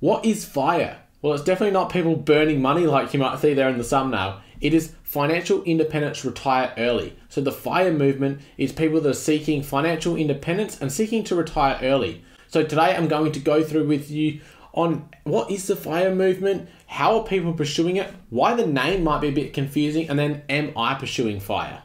What is FIRE? Well, it's definitely not people burning money like you might see there in the sum now. It is financial independence, retire early. So the FIRE movement is people that are seeking financial independence and seeking to retire early. So today I'm going to go through with you on what is the FIRE movement, how are people pursuing it, why the name might be a bit confusing, and then am I pursuing FIRE?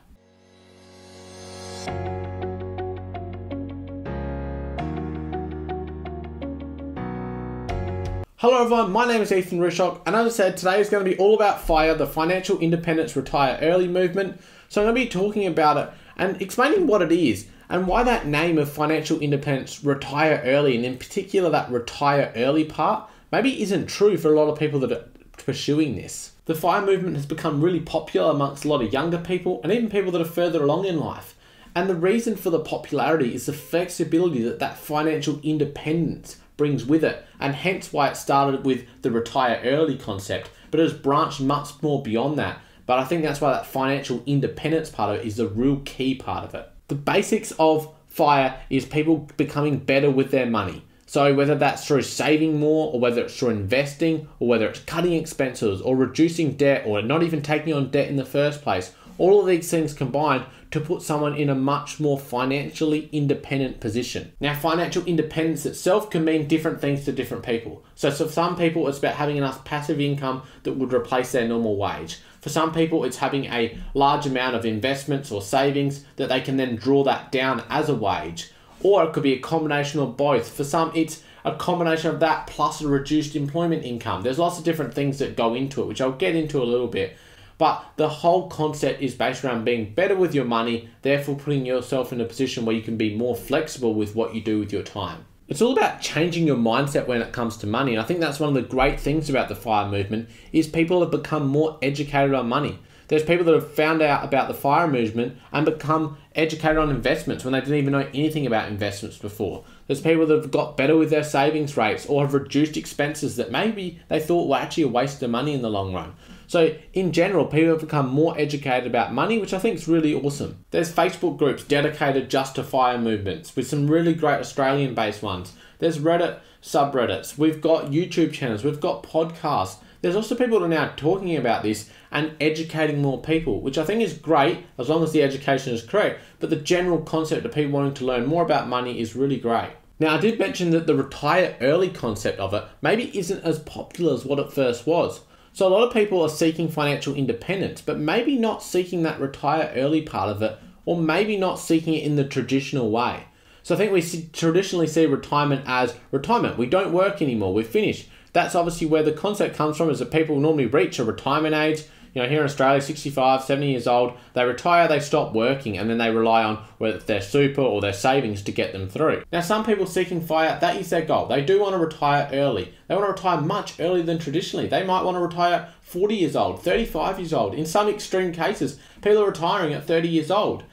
Hello everyone, my name is Ethan Rooshock, and as I said, today is going to be all about FIRE, the financial independence retire early movement. So I'm going to be talking about it and explaining what it is and why that name of financial independence retire early, and in particular that retire early part, maybe isn't true for a lot of people that are pursuing this. The FIRE movement has become really popular amongst a lot of younger people and even people that are further along in life. And the reason for the popularity is the flexibility that that financial independence brings with it, and hence why it started with the retire early concept, but it has branched much more beyond that. But I think that's why that financial independence part of it is the real key part of it. The basics of FIRE is people becoming better with their money. So whether that's through saving more, or whether it's through investing, or whether it's cutting expenses or reducing debt, or not even taking on debt in the first place, all of these things combined to put someone in a much more financially independent position. Now, financial independence itself can mean different things to different people. So for some people, it's about having enough passive income that would replace their normal wage. For some people, it's having a large amount of investments or savings that they can then draw that down as a wage. Or it could be a combination of both. For some, it's a combination of that plus a reduced employment income. There's lots of different things that go into it, which I'll get into a little bit. But the whole concept is based around being better with your money, therefore putting yourself in a position where you can be more flexible with what you do with your time. It's all about changing your mindset when it comes to money. And I think that's one of the great things about the FIRE movement is people have become more educated on money. There's people that have found out about the FIRE movement and become educated on investments when they didn't even know anything about investments before. There's people that have got better with their savings rates or have reduced expenses that maybe they thought were actually a waste of money in the long run. So in general, people have become more educated about money, which I think is really awesome. There's Facebook groups dedicated just to FIRE movements with some really great Australian-based ones. There's Reddit subreddits. We've got YouTube channels. We've got podcasts. There's also people that are now talking about this and educating more people, which I think is great as long as the education is correct. But the general concept of people wanting to learn more about money is really great. Now, I did mention that the retire early concept of it maybe isn't as popular as what it first was. So a lot of people are seeking financial independence, but maybe not seeking that retire early part of it, or maybe not seeking it in the traditional way. So I think we traditionally see retirement as retirement. We don't work anymore, we're finished. That's obviously where the concept comes from, is that people normally reach a retirement age. You know, here in Australia, 65, 70 years old, they retire, they stop working, and then they rely on whether it's their super or their savings to get them through. Now, some people seeking FIRE, that is their goal. They do want to retire early. They want to retire much earlier than traditionally. They might want to retire 40 years old, 35 years old. In some extreme cases, people are retiring at 30 years old.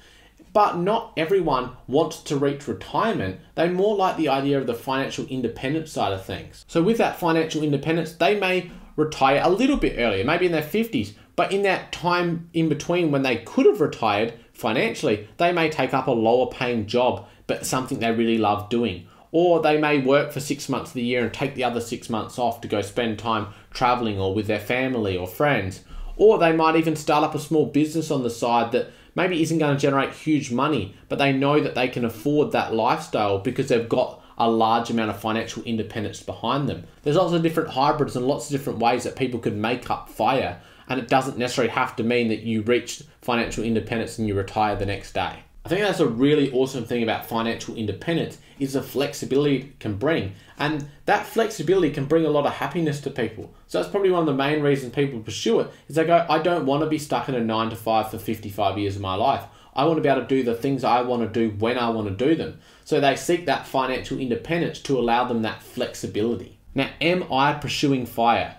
But not everyone wants to reach retirement. They more like the idea of the financial independence side of things. So with that financial independence, they may retire a little bit earlier, maybe in their 50s, but in that time in between when they could have retired financially, they may take up a lower paying job, but something they really love doing. Or they may work for 6 months of the year and take the other 6 months off to go spend time traveling or with their family or friends. Or they might even start up a small business on the side that maybe isn't going to generate huge money, but they know that they can afford that lifestyle because they've got a large amount of financial independence behind them. There's lots of different hybrids and lots of different ways that people could make up FIRE. And it doesn't necessarily have to mean that you reach financial independence and you retire the next day. I think that's a really awesome thing about financial independence is the flexibility it can bring. And that flexibility can bring a lot of happiness to people. So that's probably one of the main reasons people pursue it is they go, I don't want to be stuck in a 9-to-5 for 55 years of my life. I want to be able to do the things I want to do when I want to do them. So they seek that financial independence to allow them that flexibility. Now, am I pursuing FIRE?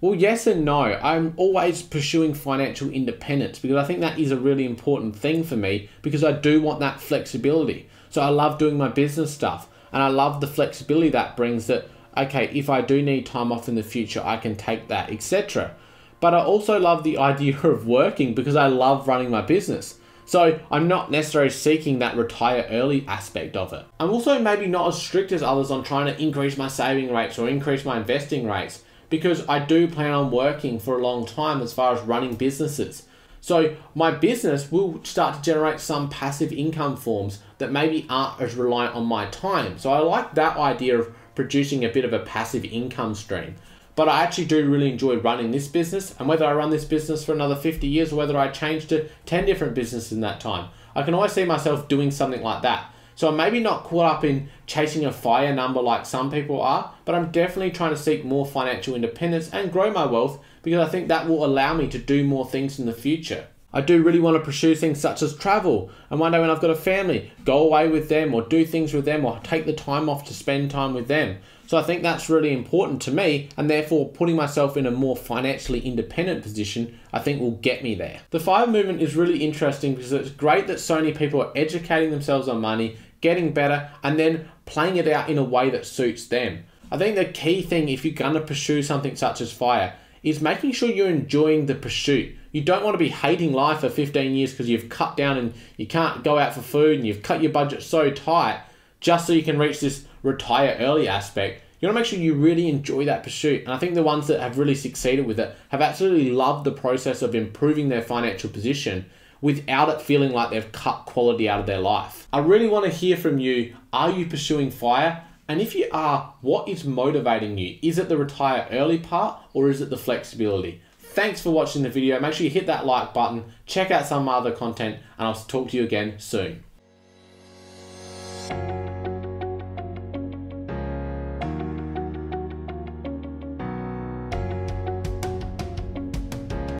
Well, yes and no. I'm always pursuing financial independence because I think that is a really important thing for me because I do want that flexibility. So I love doing my business stuff and I love the flexibility that brings that, okay, if I do need time off in the future, I can take that, etc. But I also love the idea of working because I love running my business. So I'm not necessarily seeking that retire early aspect of it. I'm also maybe not as strict as others on trying to increase my saving rates or increase my investing rates, because I do plan on working for a long time as far as running businesses. So my business will start to generate some passive income forms that maybe aren't as reliant on my time. So I like that idea of producing a bit of a passive income stream. But I actually do really enjoy running this business, and whether I run this business for another 50 years or whether I change to 10 different businesses in that time, I can always see myself doing something like that. So I'm maybe not caught up in chasing a FIRE number like some people are, but I'm definitely trying to seek more financial independence and grow my wealth, because I think that will allow me to do more things in the future. I do really want to pursue things such as travel, and one day when I've got a family, go away with them or do things with them or take the time off to spend time with them. So I think that's really important to me, and therefore putting myself in a more financially independent position I think will get me there. The FIRE movement is really interesting because it's great that so many people are educating themselves on money, getting better, and then playing it out in a way that suits them. I think the key thing if you're going to pursue something such as FIRE is making sure you're enjoying the pursuit. You don't want to be hating life for 15 years because you've cut down and you can't go out for food and you've cut your budget so tight just so you can reach this retire early aspect. You want to make sure you really enjoy that pursuit. And I think the ones that have really succeeded with it have absolutely loved the process of improving their financial position without it feeling like they've cut quality out of their life. I really want to hear from you. Are you pursuing FIRE? And if you are, what is motivating you? Is it the retire early part, or is it the flexibility? Thanks for watching the video. Make sure you hit that like button, check out some other content, and I'll talk to you again soon.